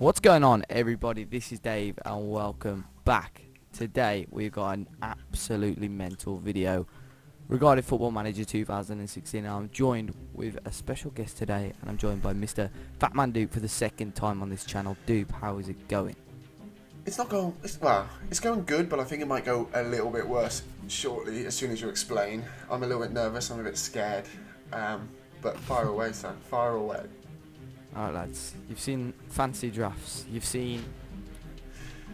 What's going on, everybody? This is Dave and welcome back. Today we've got an absolutely mental video regarding Football Manager 2016. I'm joined with a special guest today, and I'm joined by Mr. Fatman Doop for the second time on this channel. Doop, how is it going? It's not going, it's going good, but I think it might go a little bit worse shortly as soon as you explain. I'm a little bit nervous, I'm a bit scared, but fire away, son, fire away. Alright lads, you've seen fancy drafts, you've seen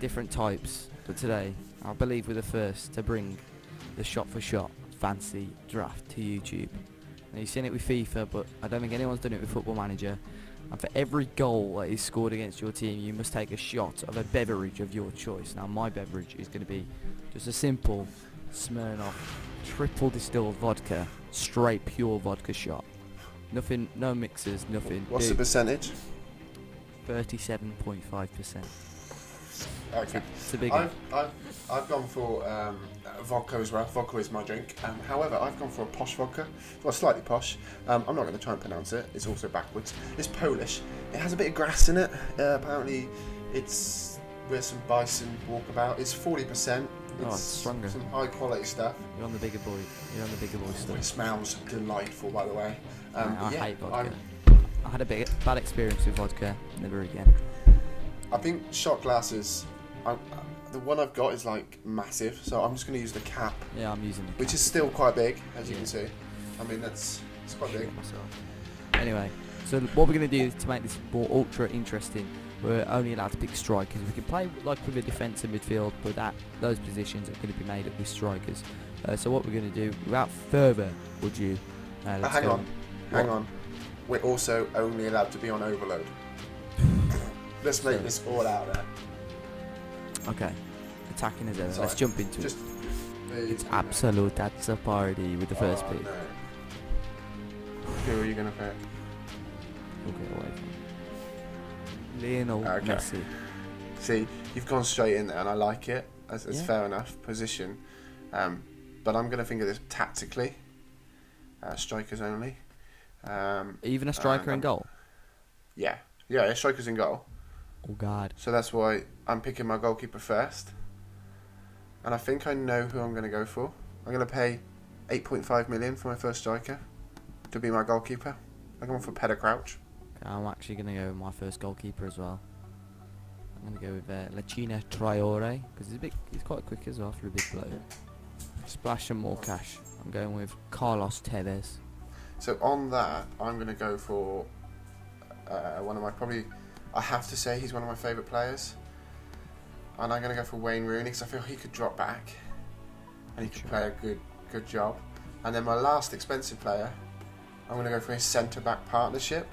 different types, but today I believe we're the first to bring the shot for shot fancy draft to YouTube. Now, you've seen it with FIFA, but I don't think anyone's done it with Football Manager, and for every goal that is scored against your team you must take a shot of a beverage of your choice. Now my beverage is going to be just a simple Smirnoff triple distilled vodka, straight pure vodka shot. Nothing, no mixers, nothing. What's the percentage? 37.5%. Okay. It's a big one. I've gone for vodka as well. Vodka is my drink. However, I've gone for a posh vodka. Well, slightly posh. I'm not going to try and pronounce it. It's also backwards. It's Polish. It has a bit of grass in it. Apparently, it's where some bison walk about. It's 40%. Oh, it's stronger. Some high quality stuff. You're on the bigger boy. You're on the bigger boy stuff. It smells delightful, by the way. I hate vodka. I had a bad experience with vodka. Never again. I think shot glasses. The one I've got is like massive, so I'm just going to use the cap. Yeah, I'm using the cap. Which is still quite big, as you can see. I mean, it's quite big. Anyway, so what we're going to do to make this more ultra interesting. We're only allowed to pick strikers. We can play like with a defence and midfield, but those positions are going to be made up with strikers. So what we're going to do, without further ado, hang on. We're also only allowed to be on overload. Let's make this all out there. Okay, attacking as ever. Let's jump into it. It's absolute. That's a party with the first pick. No. Who are you going to pick? We'll get away from it. Lionel Messi. See, you've gone straight in there, and I like it. That's fair enough position, but I'm going to think of this tactically. Strikers only. Even a striker in goal. Yeah, strikers in goal. Oh God. So that's why I'm picking my goalkeeper first, and I think I know who I'm going to go for. I'm going to pay 8.5 million for my first striker to be my goalkeeper. I'm going for Peter Crouch. I'm actually going to go with my first goalkeeper as well. I'm going to go with Lachina Traore, because he's quite quick as well for a big blow. Splash and more cash. I'm going with Carlos Tevez. So on that, I'm going to go for one of my I have to say he's one of my favourite players. And I'm going to go for Wayne Rooney, because I feel he could drop back. And he could play a good job. And then my last expensive player, I'm going to go for his centre-back partnership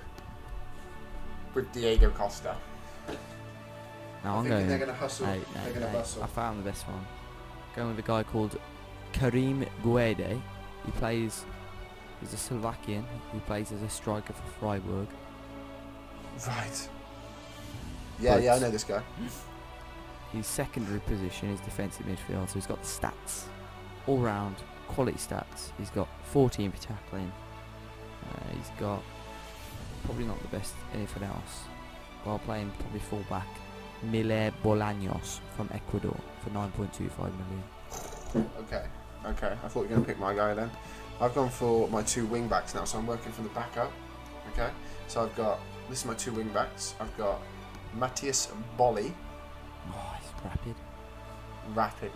with Diego Costa. Now I'm going. They're going to hustle. They're going to bustle. I found the best one. Going with a guy called Karim Guede. He plays. He's a Slovakian. He plays as a striker for Freiburg. Right. Yeah, I know this guy. His secondary position is defensive midfield, so he's got the stats, all round quality stats. He's got 14 for tackling. He's got. Probably not the best anything else. While playing probably full back, Miller Bolaños from Ecuador for 9.25 million. Okay. I thought you were going to pick my guy then. I've gone for my two wing backs now, so I'm working from the back up. Okay, so I've got this is my two wing backs. I've got Matias Bolly. Oh, he's rapid,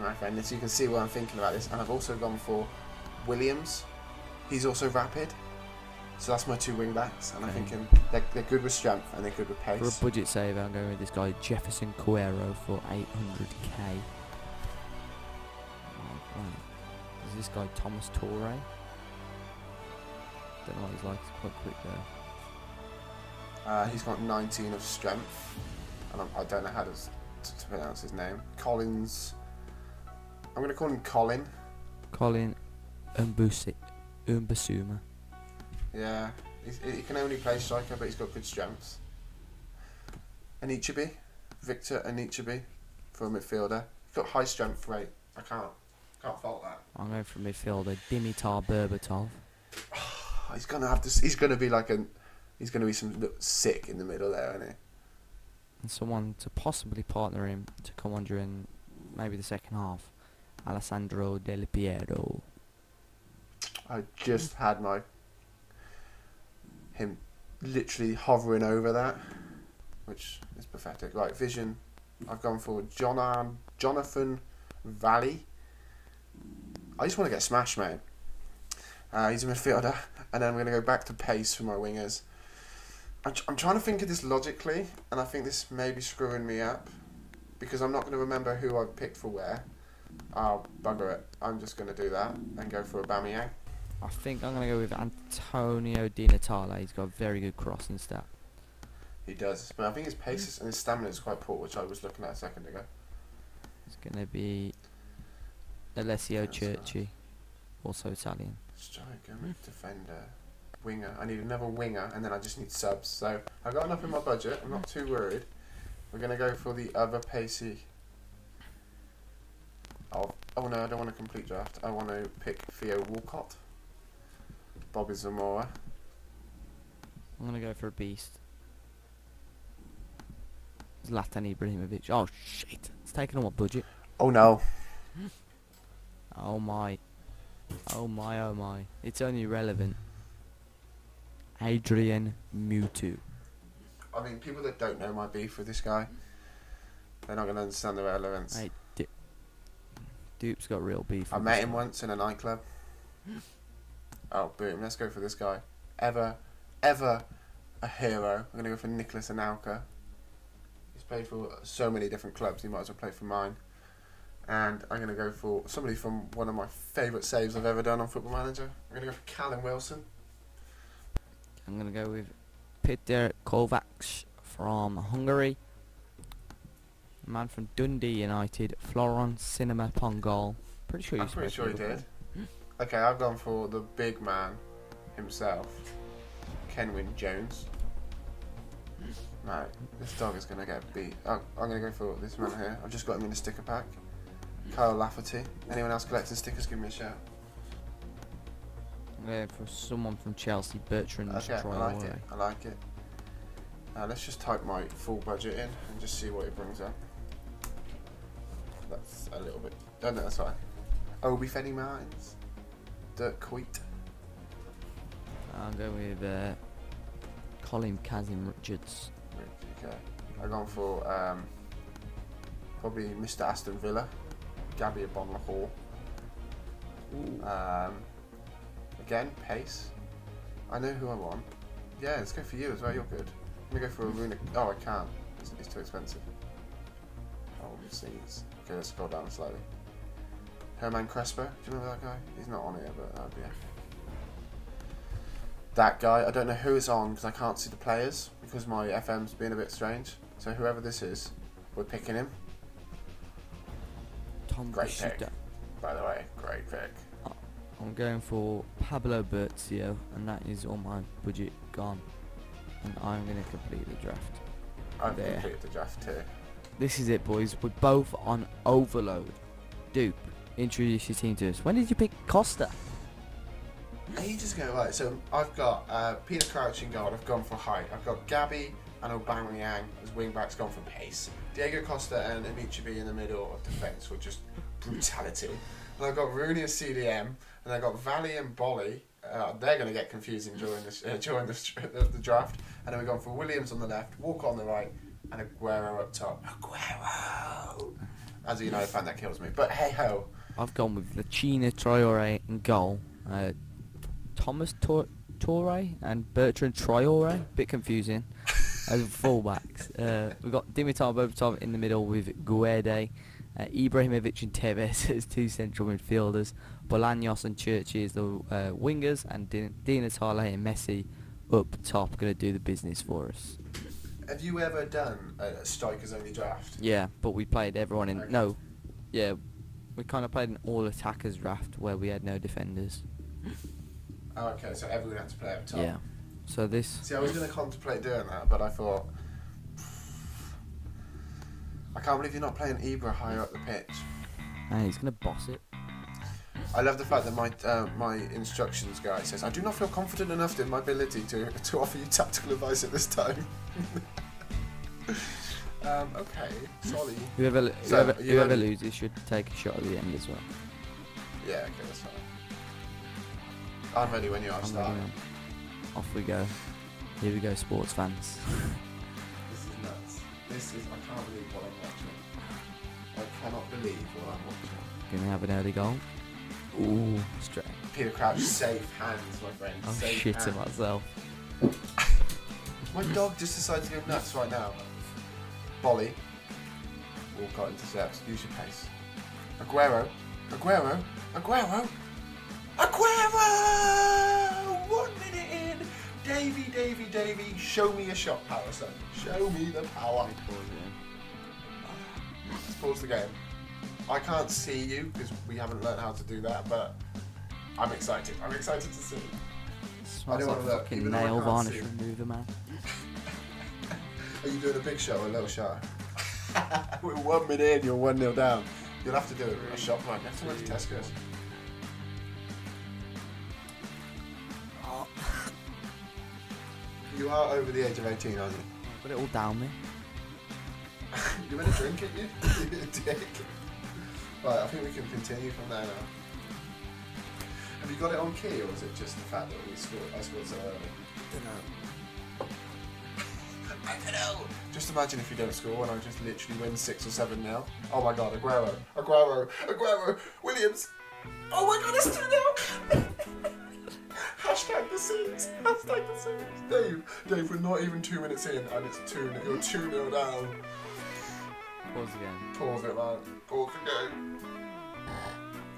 my friend. So you can see what I'm thinking about this. And I've also gone for Williams. He's also rapid. So that's my two wing backs, and I'm thinking they're good with strength and they're good with pace. For a budget saver, I'm going with this guy Jefferson Cuero for 800k. Is this guy Thomas Torre? Don't know what he's like. He's quite quick there. He's got 19 of strength, and I don't know how to pronounce his name. Collins. I'm going to call him Colin. Collins Umbusi, Umbusuma. Yeah, he can only play striker, but he's got good strengths. Anichebe, Victor Anichebe for a midfielder. He's got high strength rate. I can't fault that. I'm going for midfielder Dimitar Berbatov. Oh, he's gonna have to. He's gonna be some sick in the middle there, isn't he? and someone to possibly partner him to come on during maybe the second half, Alessandro Del Piero. I just had my him literally hovering over that, which is pathetic. Right, vision. I've gone for Jonathan Valley. I just want to get smashed, man. He's a midfielder, and then I'm going to go back to pace for my wingers. I'm trying to think of this logically, and I think this may be screwing me up because I'm not going to remember who I've picked for where. Oh, bugger it. I'm just going to do that and go for Aubameyang. I think I'm going to go with Antonio Di Natale. He's got a very good crossing step. He does, but I think his pace and his stamina is quite poor, which I was looking at a second ago. It's going to be Alessio Churchi, also Italian. Striker, defender, winger. I need another winger, and then I just need subs. So I've got enough in my budget. I'm not too worried. We're going to go for the other pacey. Oh no, I don't want a complete draft. I want to pick Theo Walcott, Bobby Zamora. I'm going to go for a beast. Zlatan Ibrahimović. Oh shit, it's taken on what budget? Oh no. Oh my. Oh my, oh my. It's only relevant. Adrian Mutu. I mean, people that don't know my beef with this guy, they're not going to understand the relevance. Hey, Doop's got real beef. I met him once in a nightclub. Oh, boom. Let's go for this guy. Ever a hero. I'm going to go for Nicolas Anelka. He's played for so many different clubs, he might as well play for mine. And I'm going to go for somebody from one of my favourite saves I've ever done on Football Manager. I'm going to go for Callum Wilson. I'm going to go with Peter Kovacs from Hungary. A man from Dundee United, Florence Cinema Pongal. I'm pretty sure he did. Okay, I've gone for the big man himself, Kenwyn Jones. No, this dog is going to get beat. Oh, I'm going to go for this man here. I've just got him in a sticker pack. Kyle Lafferty. Anyone else collecting stickers, give me a shout. Yeah, for someone from Chelsea, Bertrand. Okay, I like it. Let's just type my full budget in and just see what it brings up. That's a little bit... Oh no, that's fine. Obi Fenny Martins. Dirk Coit. I'll go with... Colin Kazim Richards. Okay. I've gone for probably Mr. Aston Villa, Gabby Agbonlahor. Again, pace. I know who I want. Yeah, let's go for you as well. You're good. I'm gonna go for a Rooney. Oh, I can't. It's too expensive. Oh, seeds. Okay, let's scroll down slightly. Herman Crespo. Do you remember that guy? He's not on here, but that'd be. That guy, I don't know who is on because I can't see the players because my FM's being a bit strange. So whoever this is, we're picking him. Tom great Bishida. Pick, by the way, great pick. I'm going for Pablo Bertuzzo, and that is all my budget gone. And I'm going to complete the draft. I've completed the draft too. This is it, boys. We're both on overload. Doop, introduce your team to us. When did you pick Costa? Ages ago, right, so I've got Peter Crouch in guard, I've gone for height, I've got Gabby and Aubameyang as wing-backs, gone for pace, Diego Costa and Anichebe in the middle of defence, or just brutality, and I've got Rooney as CDM, and I've got Valley and Bolly, they're going to get confusing during the draft, and then we've gone for Williams on the left, Walcott on the right, and Agüero up top. Agüero! As a United fan, that kills me, but hey-ho. I've gone with Lacina Traore in goal, Thomas Torre and Bertrand Traore, bit confusing, as fullbacks. We've got Dimitar Berbatov in the middle with Guede, Ibrahimović and Tevez as two central midfielders, Bolaños and Churchi as the wingers, and Di Natale and Messi up top going to do the business for us. Have you ever done a strikers only draft? Yeah, but we played everyone in... Okay. No, yeah, we kind of played an all-attackers draft where we had no defenders. Oh, okay, so everyone had to play up top. Yeah. So this... See, I was going to contemplate doing that, but I thought... I can't believe you're not playing Ibra higher up the pitch. Hey, he's going to boss it. I love the fact that my instructions guy says, I do not feel confident enough in my ability to offer you tactical advice at this time. Okay, sorry. Whoever loses should take a shot at the end as well. Yeah, okay, that's fine. I'm ready when you are starting. Off we go. Here we go, sports fans. This is nuts. This is, I can't believe what I'm watching. I cannot believe what I'm watching. Gonna have an early goal. Ooh, straight. Peter Crouch, safe hands, my friend. I'm shitting myself. My dog just decided to go nuts right now. Bolly. Walcott intercepts. Use your pace. Agüero. Agüero. Agüero. Agüero! 1 minute in. Davy, Davy, Davy. Show me a shot power, son. Show me the power. Just pause the game. I can't see you because we haven't learned how to do that, but I'm excited. I'm excited to see. I don't want to look. Even nail varnish remover, man. Are you doing a big shot or a little shot? We're 1 minute in, you're 1-0 down. You'll have to do it with a shot, man. You have to went to Tesco's. Oh. You are over the age of 18, aren't you? Put it all down me. You want to drink it, you? Dick. Right, I think we can continue from there now. Have you got it on key, or is it just the fact that we scored? I scored so early. I don't know. I don't know. Just imagine if you don't score and I just literally win 6 or 7 now. Oh my God, Agüero, Agüero, Agüero, Williams. Oh my God, it's 2-0. Hashtag the scenes. Hashtag the scenes. Dave, we're not even 2 minutes in, and it's 2-0. You're 2-0 down. Pause the game. Pause it, man. Pause the game.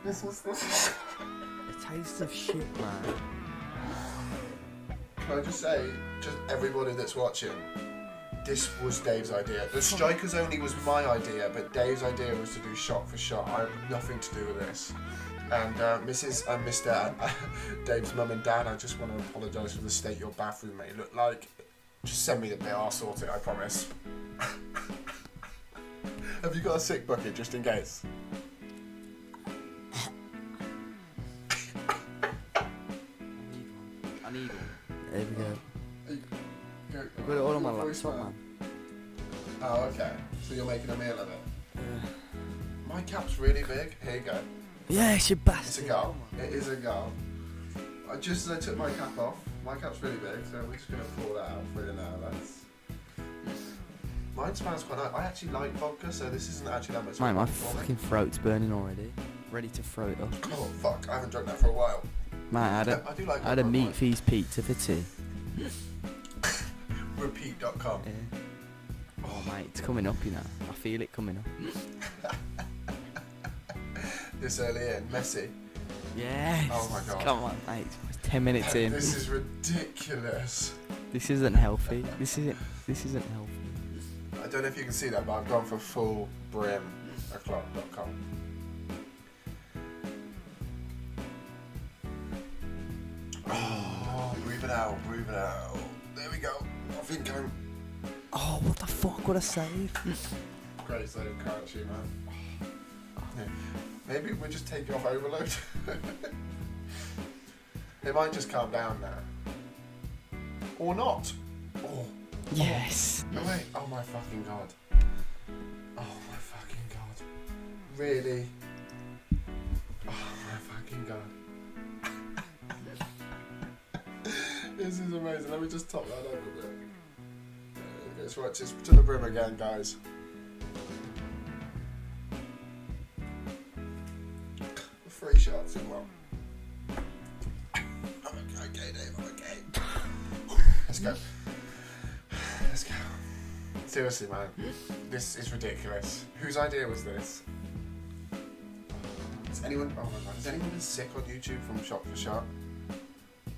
This. The taste of shit, man. Can I just say, just everybody that's watching, this was Dave's idea. The strikers only was my idea, but Dave's idea was to do shot for shot. I have nothing to do with this. And Mrs. and Mr. Dave's mum and dad, I just want to apologise for the state your bathroom may look like. Just send me the bill, I'll sort it, I promise. Have you got a sick bucket, just in case? I need one. There we go. I've got it all on my laptop, man. Oh, okay. So you're making a meal of it? Yeah. My cap's really big. Here you go. Yeah, it's your bastard. It's a goal. It is a goal. Just as I took my cap off, my cap's really big, so we're just going to pull that out for you now, lads. Mine smells quite nice. I actually like vodka, so this isn't actually that much. Mate, my fucking throat's burning already. Ready to throw it up. Oh fuck! I haven't drunk that for a while. Mate, I had a meat feast pizza for tea. Repeat.com. Yeah. Oh mate, it's coming up, you know. I feel it coming up. This early in, Messi. Yes. Oh my God. Come on, mate. It's 10 minutes in. This is ridiculous. This isn't healthy. This isn't healthy. I don't know if you can see that, but I've gone for full brim o'clock.com. Oh, breathe it out. There we go. I think I'm... Oh, what the fuck, what a save. Great save, can't she, man? Yeah. Maybe we'll just take you off overload. They might just calm down now. Or not. Oh. Yes. Oh, no wait. Oh my fucking God. Oh my fucking God. Really? Oh my fucking God. This is amazing. Let me just top that up a bit. Let's watch this to the brim again, guys. Three shots in one. Okay, Dave. I'm okay. Let's go. Let's go. Seriously, man, this is ridiculous. Whose idea was this? Has anyone been sick on YouTube from shot for shot?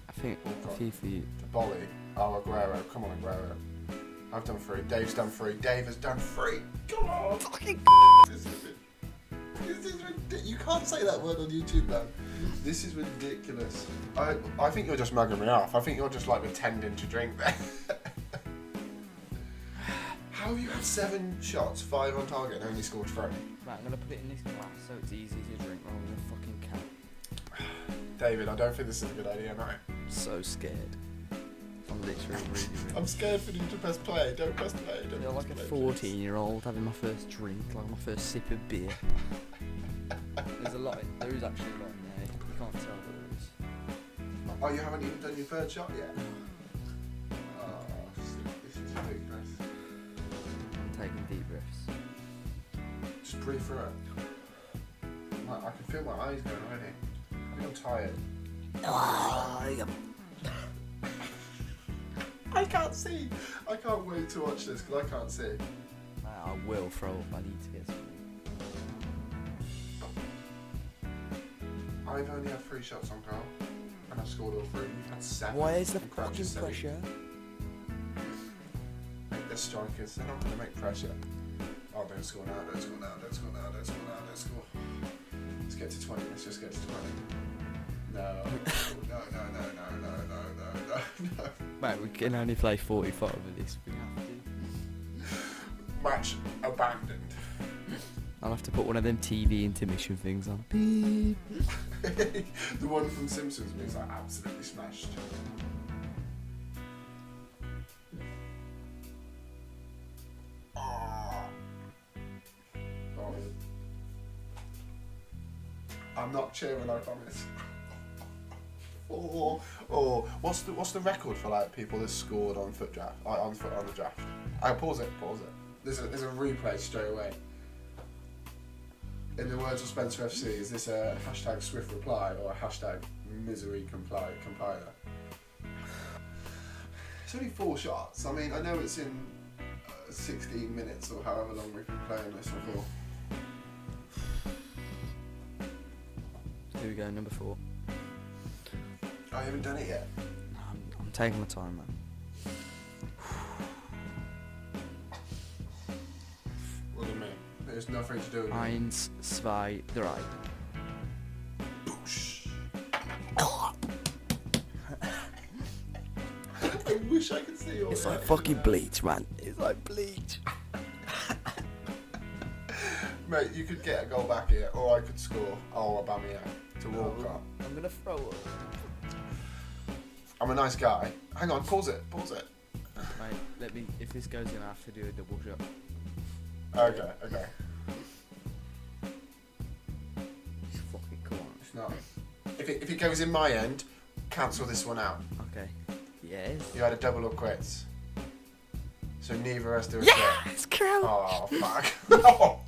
I think FIFA. Bolly. Oh, Agüero. Come on, Agüero. I've done three. Dave's done three. Dave has done three. Come on. Fucking. This is ridiculous. You can't say that word on YouTube, man. This is ridiculous. I think you're just mugging me off. I think you're just like pretending to drink there. How have you had 7 shots, 5 on target, and only scored 3? Right, I'm going to put it in this glass so it's easy to drink rather than a fucking cap. David, I don't think this is a good idea, mate. I'm so scared. I'm literally really, really... I'm scared for you to press play. Don't press play. Don't feel like a 14-year-old having my first drink, like my first sip of beer. There's a lot. There is actually a lot in there. You can't tell there is. Oh, you haven't even done your third shot yet. Oh, this is big breaths. I'm taking deep breaths. Just breathe through it. Like, I can feel my eyes going already. I think I'm tired. I can't see. I can't wait to watch this because I can't see. I will throw up. I need to get something. I've only had 3 shots on goal and I've scored all 3. You've had 7. Where's the fucking pressure? Like the strikers, they're not going to make pressure. Oh, don't score now, don't score now, don't score now, don't score now, don't score. Let's get to 20, let's just get to 20. No, no, no, no, no, no, no, no, no, no. Mate, we can only play 45 of this. We have to. Match abandoned. I'll have to put one of them TV intermission things on. Beep. The one from Simpsons means like absolutely smashed. Oh. Oh. I'm not cheering, I promise. Oh, what's the record for like people that scored on foot draft? On the draft. I pause it, pause it. There's a replay straight away. In the words of Spencer FC, is this a hashtag swift reply or a hashtag misery compiler? It's only 4 shots. I mean, I know it's in 16 minutes or however long we've been playing this before. Here we go, number 4. I haven't done it yet. No, I'm taking my time, man. There's nothing to do with it. 1, 2, 3. Boosh. I wish I could see all it's that. It's like fucking bleach, man. It's like bleach. Mate, you could get a goal back here, or I could score. Oh, Aubameyang to Walcott. I'm gonna throw up. I'm a nice guy. Hang on, pause it, pause it. Mate, let me. If this goes in, I have to do a double shot. Okay, okay. It's fucking cool. It's not. If it goes in my end, cancel this one out. Okay. Yes. You had a double or quits. So neither of us do a quit. Yes, Crouch! Oh, fuck. Oh.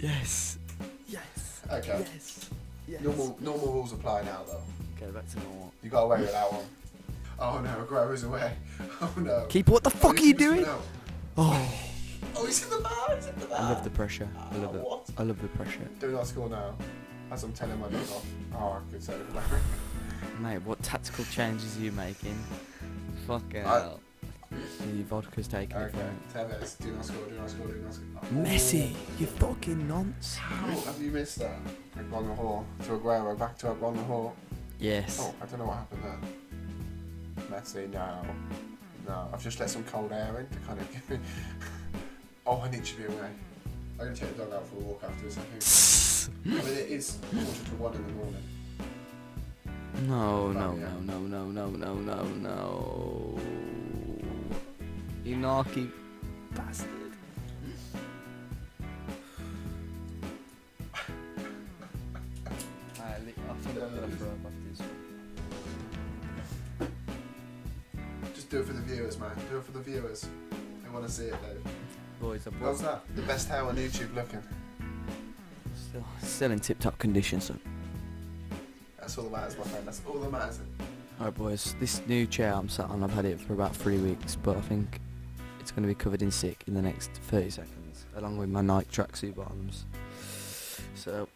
Yes. Yes. Okay. Yes. Yes. Normal rules apply now, though. Okay, back to normal. You got away with that one. Oh no, Aguero's away. Oh no. Keep what the fuck are you doing? No. Oh. Oh, he's in the bar, he's in the bar. I love the pressure. I love it. What? I love the pressure. Do not score now. As I'm telling my dog off. Oh, I could say that. Mate, what tactical changes are you making? Fucking hell. The vodka's taking it from him. Tevez, do not score, do not score, do not score. Oh. Messi, you fucking nonce. How have you missed that? Agbonlahor to Agüero, back to Agbonlahor. Yes. Oh, I don't know what happened there. Messi, no. No, I've just let some cold air in to kind of give me... Oh, Anichebe away. I'm going to take the dog out for a walk after this, I think. I mean, it is 1:45 in the morning. No, no, no, no, no, no, no, no, no. You narky bastard. I think I'm going to throw up after this one. Just do it for the viewers, man. Do it for the viewers. They want to see it, though. Boys, how's that? The best hair on YouTube looking. Still in tip-top condition, son. That's all that matters, my friend. That's all that matters. Alright, boys. This new chair I'm sat on, I've had it for about 3 weeks, but I think it's going to be covered in sick in the next 30 seconds, along with my Nike tracksuit bottoms. So...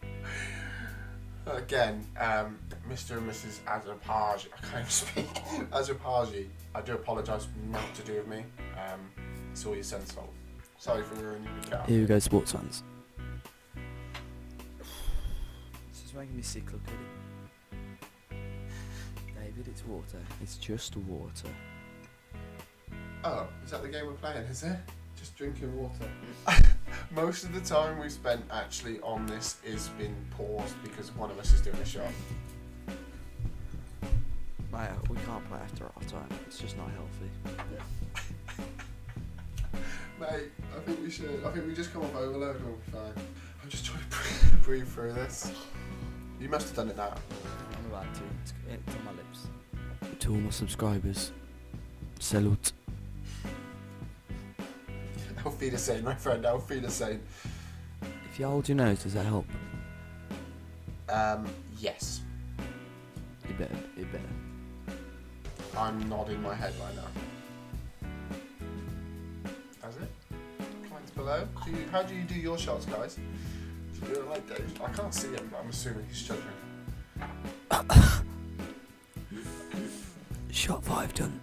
Again, Mr. and Mrs. Azarpaj, I can't even speak. Azarpaji, I do apologise, not to do with me. It's all your son's fault. Sorry for ruining the car. Here we go, sports fans. This is making me sick, look at it. David, it's water. It's just water. Oh, is that the game we're playing, is it? Just drinking water. Most of the time we've spent actually on this is been paused because one of us is doing a shot. Mate, we can't play after half time. It's just not healthy. Mate, I think we should. I think we just come off overload and we'll be fine. I'm just trying to breathe through this. You must have done it now. I'm about to. It's on my lips. To all my subscribers, salute. Auf Wiedersehen, my friend. Auf Wiedersehen. If you hold your nose, does that help? Yes. You better. You better. I'm nodding my head right now. That's it. Comments below. How do you do your shots, guys? Do you do it like Dave? I can't see him, but I'm assuming he's judging. Shot 5 done.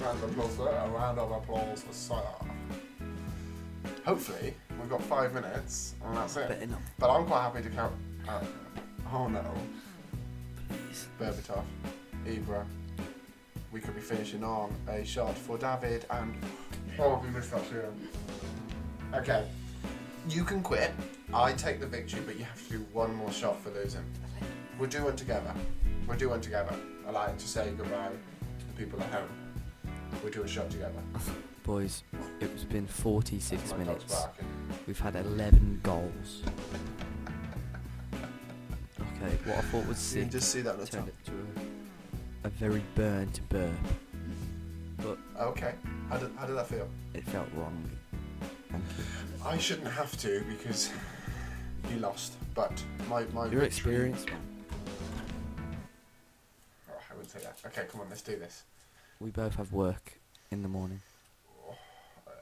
Round of applause for that. A round of applause for Sarah. Hopefully, we've got 5 minutes and that's it. Better not. But I'm quite happy to count. Oh no. Please. Berbatov, Ibra. We could be finishing on a shot for David and. Oh, we missed that too. Okay. You can quit. I take the victory, but you have to do one more shot for losing. We'll do one together. We'll do one together. I like to say goodbye to the people at home. We'll do a shot together. Boys, it's been 46 minutes. We've had 11 goals. Okay, what I thought was sick. You can just see that on the top. It to a very burnt burp. But okay, how did that feel? It felt wrong. I shouldn't have to because you lost, but my your experience. Oh, I wouldn't say that. Okay, come on, let's do this. We both have work in the morning.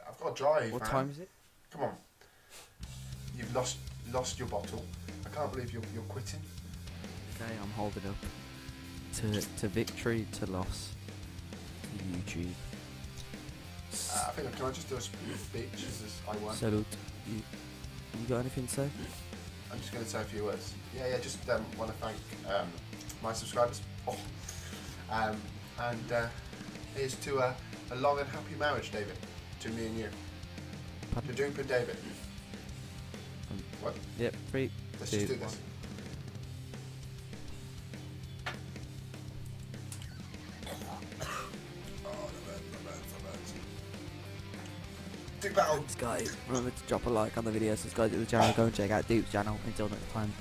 I've got to drive. What time is it? Come on. You've lost your bottle. I can't believe you're quitting. Okay, I'm holding up. To victory, to loss, to YouTube. I think can I just do a speech as I won? Salute. You got anything to say? I'm just going to say a few words. Yeah, just want to thank my subscribers. Oh. And here's to a long and happy marriage, David. To me and you. To Duke and David. What? Yep, three. Let's just do this. Thanks guys, remember to drop a like on the video, subscribe to the channel, go and check out Duke's channel. Until next time.